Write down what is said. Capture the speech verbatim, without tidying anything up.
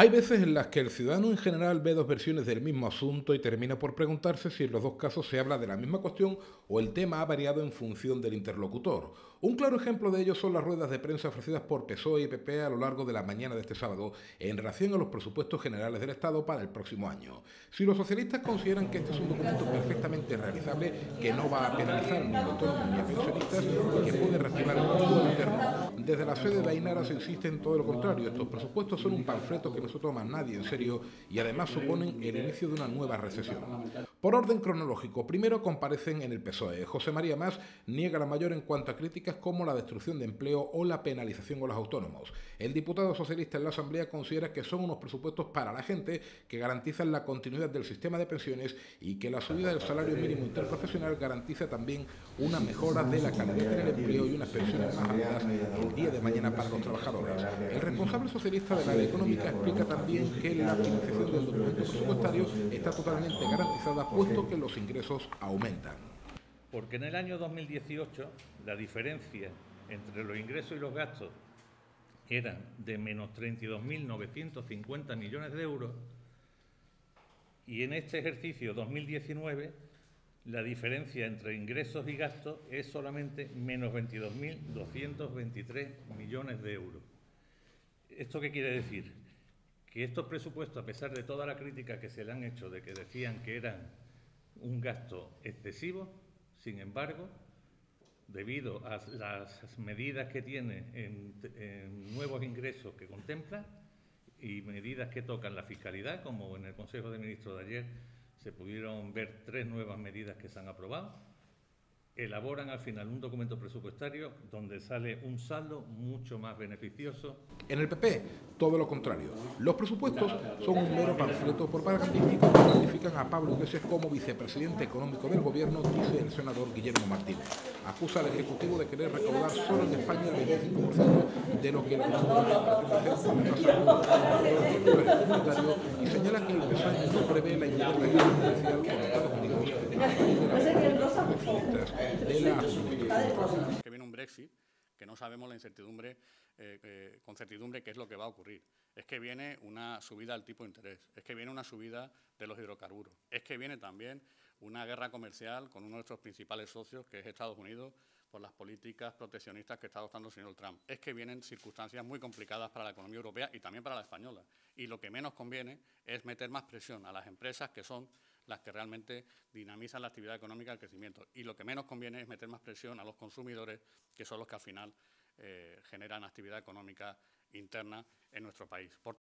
Hay veces en las que el ciudadano en general ve dos versiones del mismo asunto y termina por preguntarse si en los dos casos se habla de la misma cuestión o el tema ha variado en función del interlocutor. Un claro ejemplo de ello son las ruedas de prensa ofrecidas por P S O E y P P a lo largo de la mañana de este sábado en relación a los presupuestos generales del Estado para el próximo año. Si los socialistas consideran que este es un documento perfectamente realizable, que no va a penalizar ni a autónomos ni a pensionistas y que puede reactivar el consumo interno, desde la sede de la INARA se insiste en todo lo contrario. Estos presupuestos son un panfleto que no se toma nadie en serio y además suponen el inicio de una nueva recesión. Por orden cronológico, primero comparecen en el P S O E. José María Más niega la mayor en cuanto a críticas como la destrucción de empleo o la penalización con los autónomos. El diputado socialista en la Asamblea considera que son unos presupuestos para la gente que garantizan la continuidad del sistema de pensiones y que la subida del salario mínimo interprofesional garantiza también una mejora de la calidad del empleo y unas pensiones más altas el día de mañana para los trabajadores. El responsable socialista de la área económica explica también que la financiación del documento presupuestario está totalmente garantizada puesto que los ingresos aumentan. Porque en el año dos mil dieciocho la diferencia entre los ingresos y los gastos eran de menos treinta y dos mil novecientos cincuenta millones de euros y en este ejercicio dos mil diecinueve la diferencia entre ingresos y gastos es solamente menos veintidós mil doscientos veintitrés millones de euros. ¿Esto qué quiere decir? Que estos presupuestos, a pesar de toda la crítica que se le han hecho de que decían que eran un gasto excesivo, sin embargo, debido a las medidas que tiene en, en nuevos ingresos que contempla y medidas que tocan la fiscalidad, como en el Consejo de Ministros de ayer se pudieron ver tres nuevas medidas que se han aprobado, elaboran al final un documento presupuestario donde sale un saldo mucho más beneficioso. En el P P, todo lo contrario. Los presupuestos son un mero panfleto propagandístico que califican a Pablo Iglesias como vicepresidente económico del Gobierno, dice el senador Guillermo Martínez. Acusa al Ejecutivo de querer recaudar solo en España el veinticinco por ciento de lo que el Ejecutivo y señala que el P S O E no prevé la intervención comercial con Estados Unidos que viene un Brexit, que no sabemos la incertidumbre, eh, eh, con certidumbre qué es lo que va a ocurrir. Es que viene una subida al tipo de interés, es que viene una subida de los hidrocarburos, es que viene también una guerra comercial con uno de nuestros principales socios, que es Estados Unidos, por las políticas proteccionistas que está adoptando el señor Trump. Es que vienen circunstancias muy complicadas para la economía europea y también para la española. Y lo que menos conviene es meter más presión a las empresas que son las que realmente dinamizan la actividad económica y el crecimiento. Y lo que menos conviene es meter más presión a los consumidores, que son los que al final eh, generan actividad económica interna en nuestro país. Por